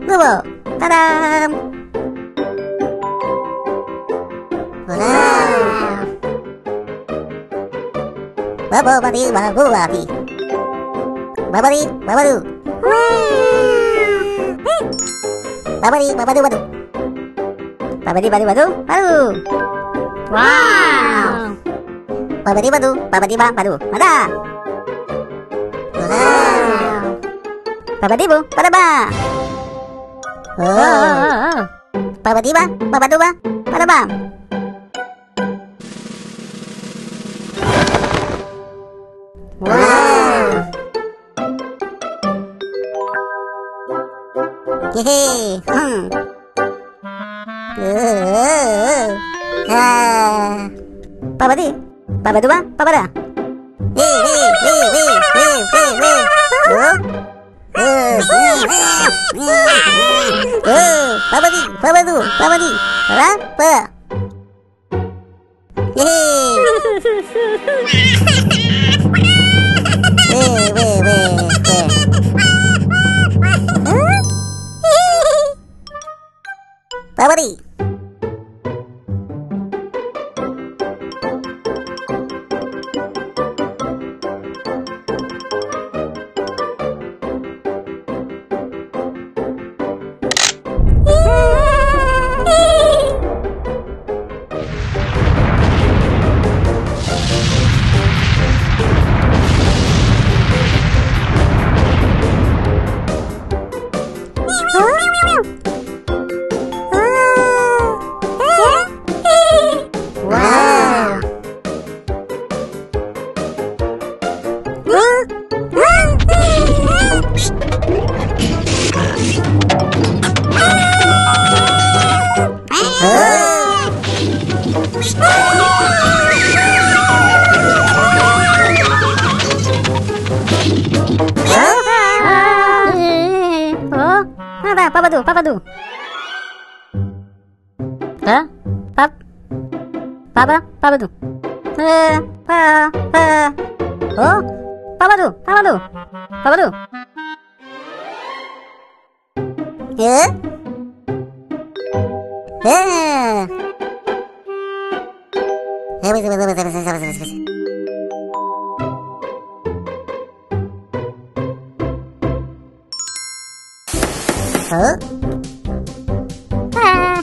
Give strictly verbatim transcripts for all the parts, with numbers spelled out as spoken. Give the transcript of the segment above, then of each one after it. Google. Ta-da! Wow! Bubble buddy, bubble buddy. Babadi, babadu. Babadi, babadu, badu. Babadi, badu, badu, badu. Wow! Babadi, badu, babadi, ba, badu. Ada. Wow! Babadi, bu, bada, ba. Oh! Babadi, ba, babadu, ba, bada, ba. Wow! Yay! Hmm. Uh, ah. Babadi, babaduba, babada. Wee wee wee wee wee wee wee. Oh. Oh. Oh. Babadi, babadu, babadi, babada. Yay! Wee wee wee. Babadi, Babadu, huh? Pap, Baba, Babadu, uh, pa, pa, oh, Babadu, Babadu, Babadu, yeah, yeah, yeah. Huh? Ah.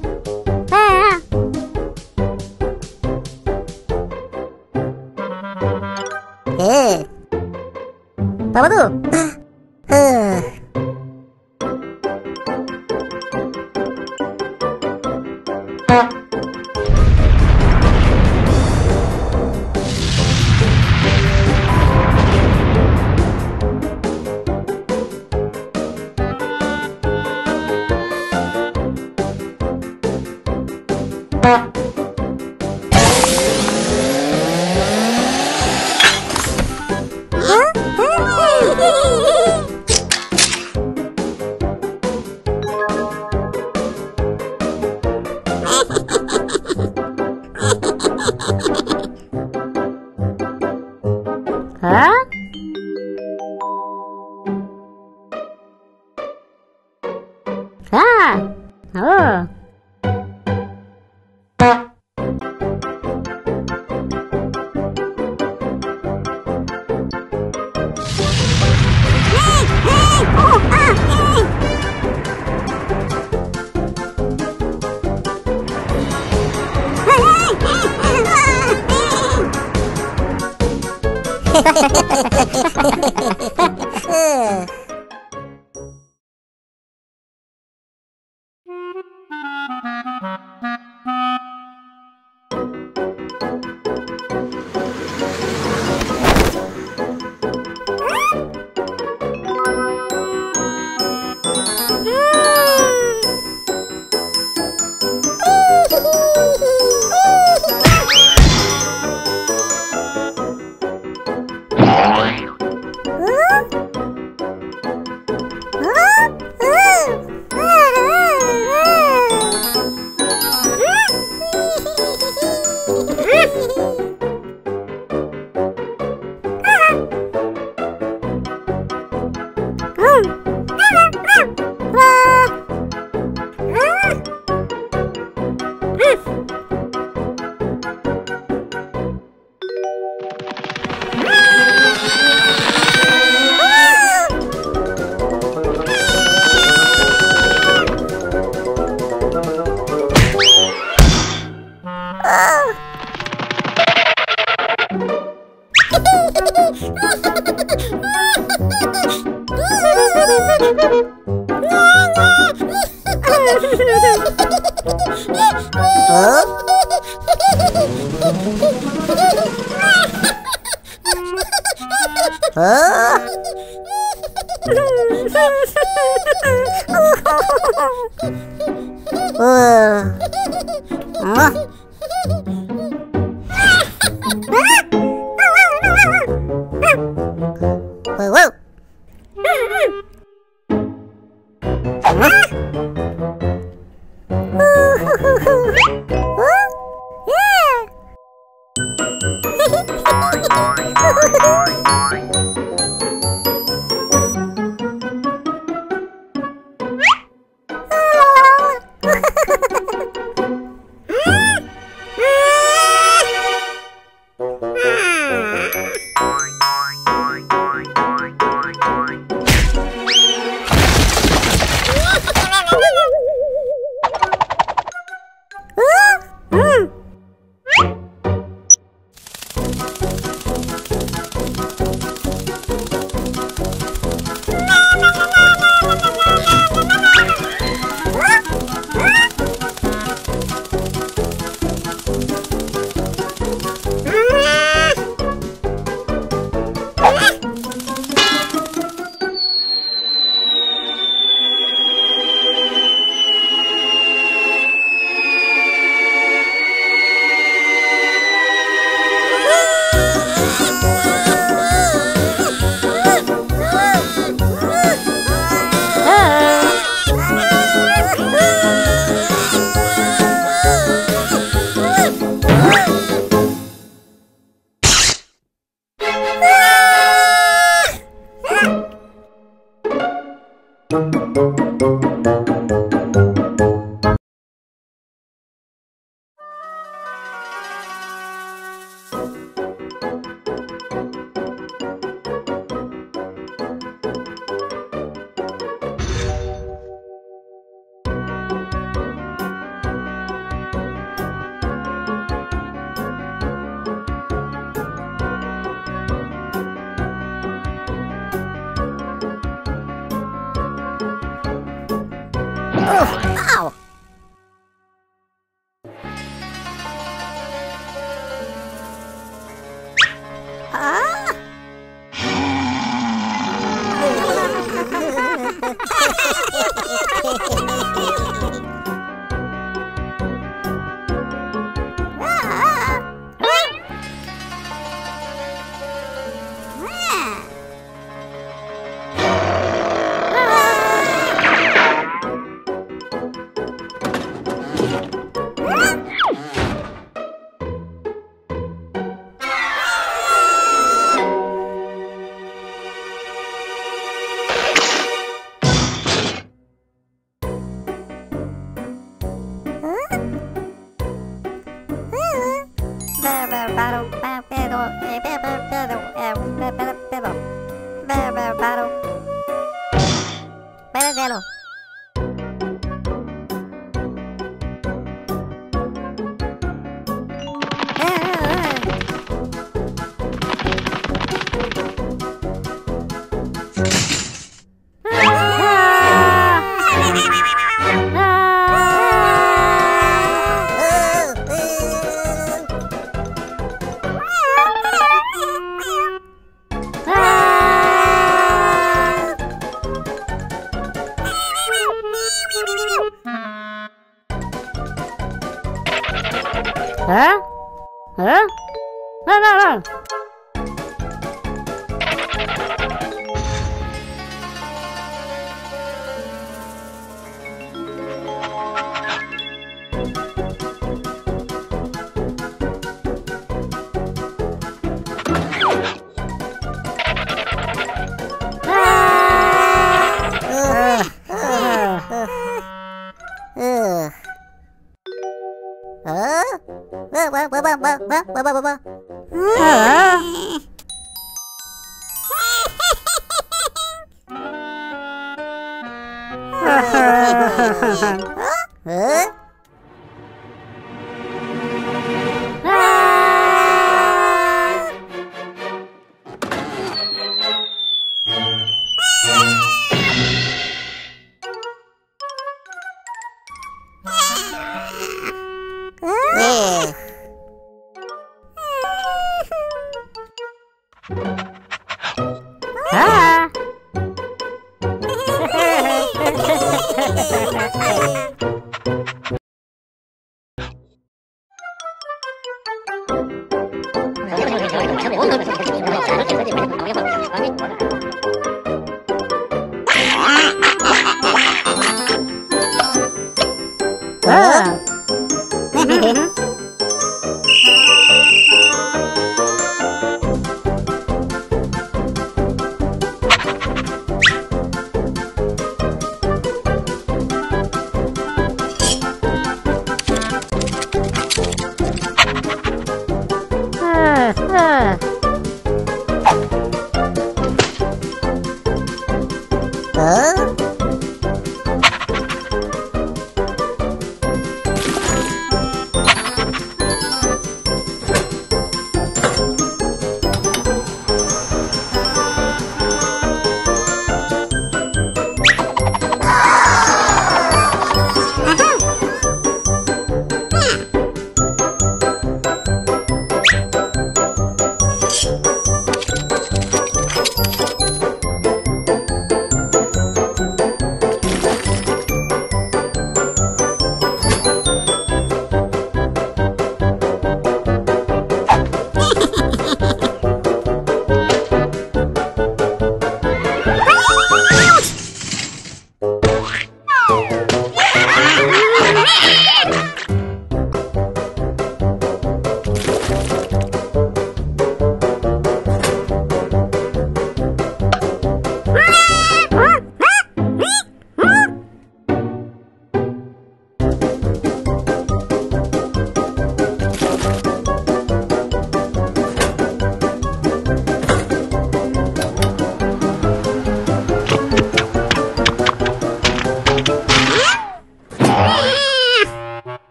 Ah. Hey. Baba do. Huh. Huh? Ah! Oh! Huh?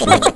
Ha, ha, ha.